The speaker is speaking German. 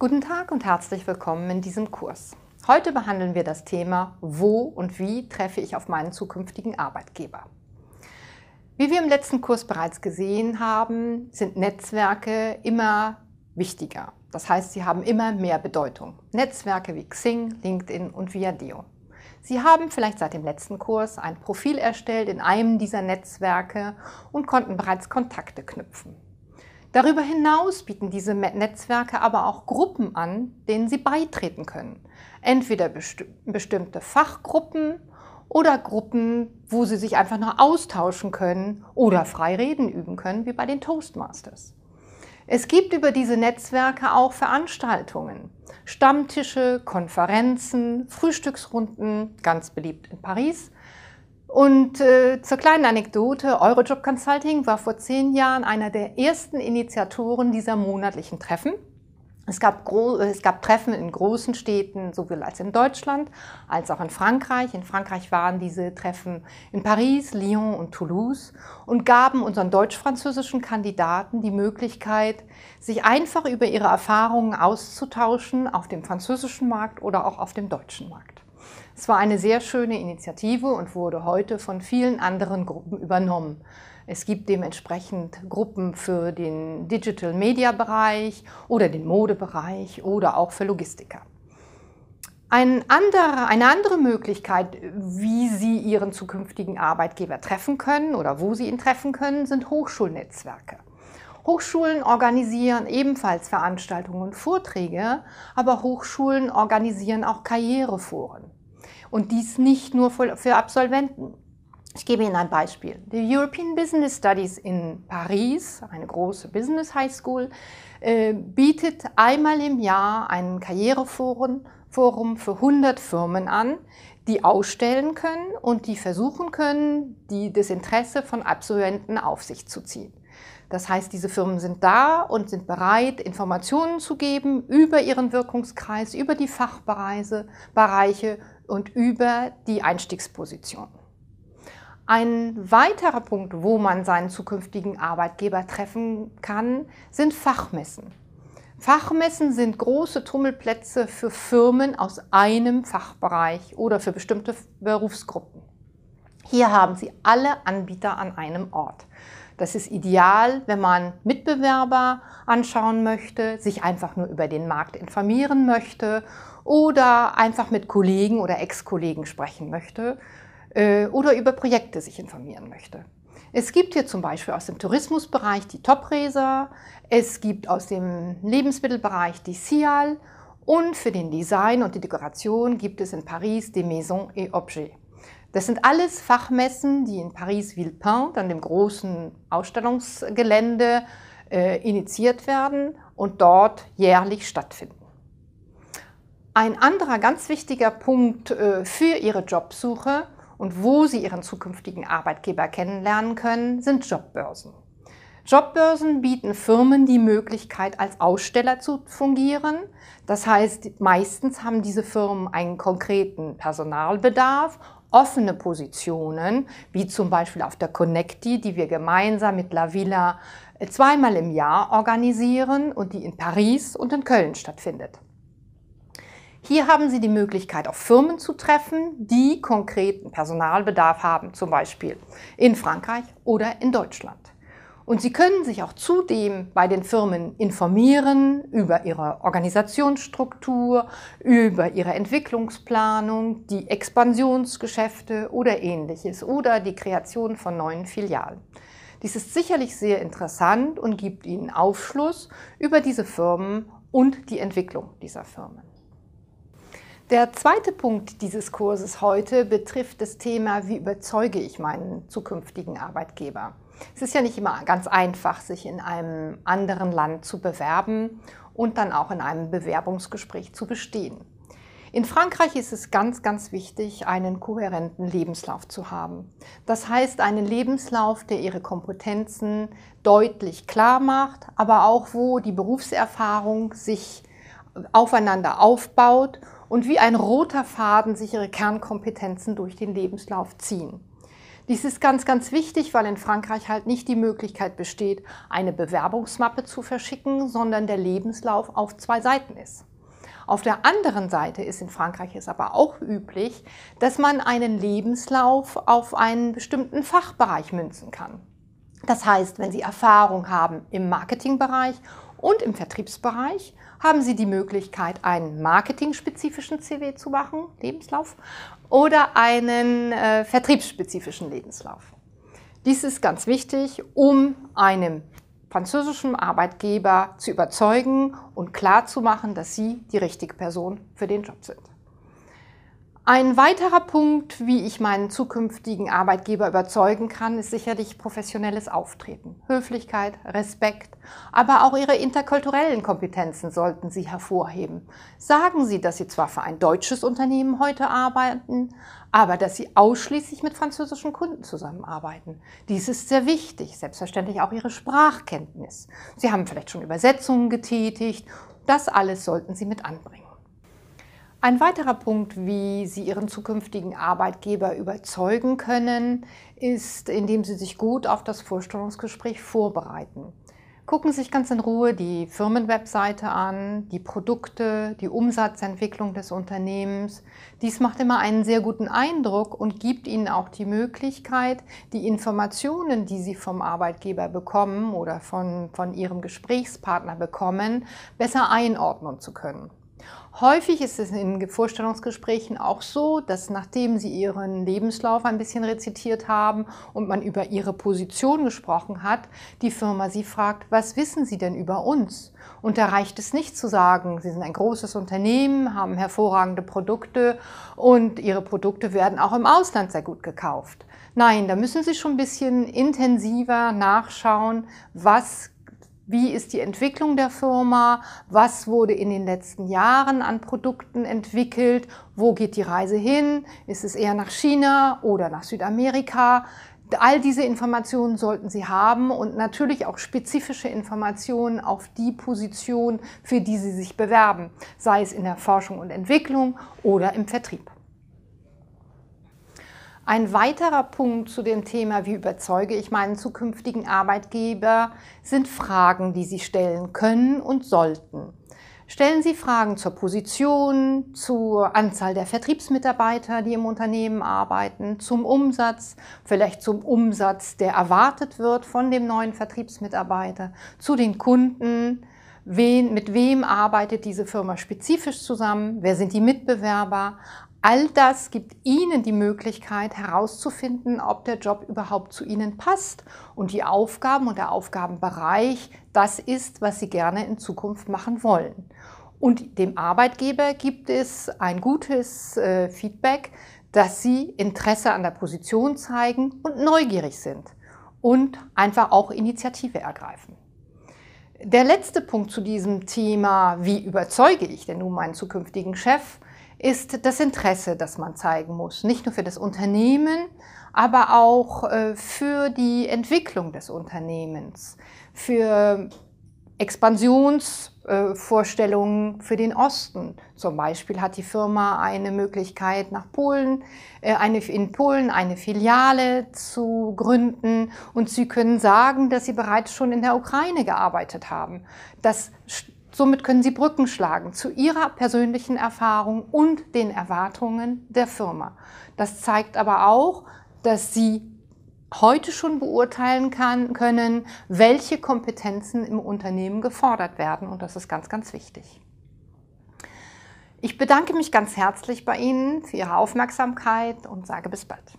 Guten Tag und herzlich willkommen in diesem Kurs. Heute behandeln wir das Thema, wo und wie treffe ich auf meinen zukünftigen Arbeitgeber. Wie wir im letzten Kurs bereits gesehen haben, sind Netzwerke immer wichtiger. Das heißt, sie haben immer mehr Bedeutung. Netzwerke wie Xing, LinkedIn und ViaDeo. Sie haben vielleicht seit dem letzten Kurs ein Profil erstellt in einem dieser Netzwerke und konnten bereits Kontakte knüpfen. Darüber hinaus bieten diese Netzwerke aber auch Gruppen an, denen sie beitreten können. Entweder bestimmte Fachgruppen oder Gruppen, wo sie sich einfach nur austauschen können oder frei reden üben können, wie bei den Toastmasters. Es gibt über diese Netzwerke auch Veranstaltungen, Stammtische, Konferenzen, Frühstücksrunden, ganz beliebt in Paris. Und zur kleinen Anekdote, Eurojob Consulting war vor 10 Jahren einer der ersten Initiatoren dieser monatlichen Treffen. Es gab Treffen in großen Städten, sowohl als in Deutschland als auch in Frankreich. In Frankreich waren diese Treffen in Paris, Lyon und Toulouse und gaben unseren deutsch-französischen Kandidaten die Möglichkeit, sich einfach über ihre Erfahrungen auszutauschen auf dem französischen Markt oder auch auf dem deutschen Markt. Es war eine sehr schöne Initiative und wurde heute von vielen anderen Gruppen übernommen. Es gibt dementsprechend Gruppen für den Digital-Media-Bereich oder den Modebereich oder auch für Logistiker. Eine andere Möglichkeit, wie Sie Ihren zukünftigen Arbeitgeber treffen können oder wo Sie ihn treffen können, sind Hochschulnetzwerke. Hochschulen organisieren ebenfalls Veranstaltungen und Vorträge, aber Hochschulen organisieren auch Karriereforen. Und dies nicht nur für Absolventen. Ich gebe Ihnen ein Beispiel. Die European Business Studies in Paris, eine große Business High School, bietet einmal im Jahr ein Karriereforum für 100 Firmen an, die ausstellen können und die versuchen können, das Interesse von Absolventen auf sich zu ziehen. Das heißt, diese Firmen sind da und sind bereit, Informationen zu geben über ihren Wirkungskreis, über die Fachbereiche und über die Einstiegsposition. Ein weiterer Punkt, wo man seinen zukünftigen Arbeitgeber treffen kann, sind Fachmessen. Fachmessen sind große Tummelplätze für Firmen aus einem Fachbereich oder für bestimmte Berufsgruppen. Hier haben Sie alle Anbieter an einem Ort. Das ist ideal, wenn man Mitbewerber anschauen möchte, sich einfach nur über den Markt informieren möchte oder einfach mit Kollegen oder Ex-Kollegen sprechen möchte oder über Projekte sich informieren möchte. Es gibt hier zum Beispiel aus dem Tourismusbereich die Top Resa, es gibt aus dem Lebensmittelbereich die Sial und für den Design und die Dekoration gibt es in Paris die Maisons et Objets. Das sind alles Fachmessen, die in Paris-Villepinte, an dem großen Ausstellungsgelände, initiiert werden und dort jährlich stattfinden. Ein anderer ganz wichtiger Punkt für Ihre Jobsuche und wo Sie Ihren zukünftigen Arbeitgeber kennenlernen können, sind Jobbörsen. Jobbörsen bieten Firmen die Möglichkeit, als Aussteller zu fungieren. Das heißt, meistens haben diese Firmen einen konkreten Personalbedarf, offene Positionen, wie zum Beispiel auf der Connecti, die wir gemeinsam mit La Villa zweimal im Jahr organisieren und die in Paris und in Köln stattfindet. Hier haben Sie die Möglichkeit, auf Firmen zu treffen, die konkreten Personalbedarf haben, zum Beispiel in Frankreich oder in Deutschland. Und Sie können sich auch zudem bei den Firmen informieren über ihre Organisationsstruktur, über ihre Entwicklungsplanung, die Expansionsgeschäfte oder Ähnliches oder die Kreation von neuen Filialen. Dies ist sicherlich sehr interessant und gibt Ihnen Aufschluss über diese Firmen und die Entwicklung dieser Firmen. Der zweite Punkt dieses Kurses heute betrifft das Thema, wie überzeuge ich meinen zukünftigen Arbeitgeber? Es ist ja nicht immer ganz einfach, sich in einem anderen Land zu bewerben und dann auch in einem Bewerbungsgespräch zu bestehen. In Frankreich ist es ganz, ganz wichtig, einen kohärenten Lebenslauf zu haben. Das heißt, einen Lebenslauf, der Ihre Kompetenzen deutlich klar macht, aber auch wo die Berufserfahrung sich aufeinander aufbaut und wie ein roter Faden sich Ihre Kernkompetenzen durch den Lebenslauf ziehen. Dies ist ganz, ganz wichtig, weil in Frankreich halt nicht die Möglichkeit besteht, eine Bewerbungsmappe zu verschicken, sondern der Lebenslauf auf 2 Seiten ist. Auf der anderen Seite ist in Frankreich es aber auch üblich, dass man einen Lebenslauf auf einen bestimmten Fachbereich münzen kann. Das heißt, wenn Sie Erfahrung haben im Marketingbereich und im Vertriebsbereich, haben Sie die Möglichkeit, einen marketingspezifischen CV zu machen, Lebenslauf, oder einen vertriebsspezifischen Lebenslauf. Dies ist ganz wichtig, um einem französischen Arbeitgeber zu überzeugen und klarzumachen, dass Sie die richtige Person für den Job sind. Ein weiterer Punkt, wie ich meinen zukünftigen Arbeitgeber überzeugen kann, ist sicherlich professionelles Auftreten. Höflichkeit, Respekt, aber auch Ihre interkulturellen Kompetenzen sollten Sie hervorheben. Sagen Sie, dass Sie zwar für ein deutsches Unternehmen heute arbeiten, aber dass Sie ausschließlich mit französischen Kunden zusammenarbeiten. Dies ist sehr wichtig, selbstverständlich auch Ihre Sprachkenntnis. Sie haben vielleicht schon Übersetzungen getätigt, das alles sollten Sie mit anbringen. Ein weiterer Punkt, wie Sie Ihren zukünftigen Arbeitgeber überzeugen können, ist, indem Sie sich gut auf das Vorstellungsgespräch vorbereiten. Gucken Sie sich ganz in Ruhe die Firmenwebseite an, die Produkte, die Umsatzentwicklung des Unternehmens. Dies macht immer einen sehr guten Eindruck und gibt Ihnen auch die Möglichkeit, die Informationen, die Sie vom Arbeitgeber bekommen oder von Ihrem Gesprächspartner bekommen, besser einordnen zu können. Häufig ist es in Vorstellungsgesprächen auch so, dass nachdem Sie Ihren Lebenslauf ein bisschen rezitiert haben und man über Ihre Position gesprochen hat, die Firma Sie fragt, was wissen Sie denn über uns? Und da reicht es nicht zu sagen, Sie sind ein großes Unternehmen, haben hervorragende Produkte und Ihre Produkte werden auch im Ausland sehr gut gekauft. Nein, da müssen Sie schon ein bisschen intensiver nachschauen, wie ist die Entwicklung der Firma? Was wurde in den letzten Jahren an Produkten entwickelt? Wo geht die Reise hin? Ist es eher nach China oder nach Südamerika? All diese Informationen sollten Sie haben und natürlich auch spezifische Informationen auf die Position, für die Sie sich bewerben, sei es in der Forschung und Entwicklung oder im Vertrieb. Ein weiterer Punkt zu dem Thema, wie überzeuge ich meinen zukünftigen Arbeitgeber, sind Fragen, die Sie stellen können und sollten. Stellen Sie Fragen zur Position, zur Anzahl der Vertriebsmitarbeiter, die im Unternehmen arbeiten, zum Umsatz, vielleicht zum Umsatz, der erwartet wird von dem neuen Vertriebsmitarbeiter, zu den Kunden. Mit wem arbeitet diese Firma spezifisch zusammen? Wer sind die Mitbewerber? All das gibt Ihnen die Möglichkeit herauszufinden, ob der Job überhaupt zu Ihnen passt und die Aufgaben und der Aufgabenbereich das ist, was Sie gerne in Zukunft machen wollen. Und dem Arbeitgeber gibt es ein gutes Feedback, dass Sie Interesse an der Position zeigen und neugierig sind und einfach auch Initiative ergreifen. Der letzte Punkt zu diesem Thema, wie überzeuge ich denn nun meinen zukünftigen Chef, ist das Interesse, das man zeigen muss. Nicht nur für das Unternehmen, aber auch für die Entwicklung des Unternehmens, für Expansionsvorstellungen für den Osten. Zum Beispiel hat die Firma eine Möglichkeit, in Polen eine Filiale zu gründen. Und Sie können sagen, dass Sie bereits schon in der Ukraine gearbeitet haben. Somit können Sie Brücken schlagen zu Ihrer persönlichen Erfahrung und den Erwartungen der Firma. Das zeigt aber auch, dass Sie heute schon beurteilen können, welche Kompetenzen im Unternehmen gefordert werden. Und das ist ganz, ganz wichtig. Ich bedanke mich ganz herzlich bei Ihnen für Ihre Aufmerksamkeit und sage bis bald.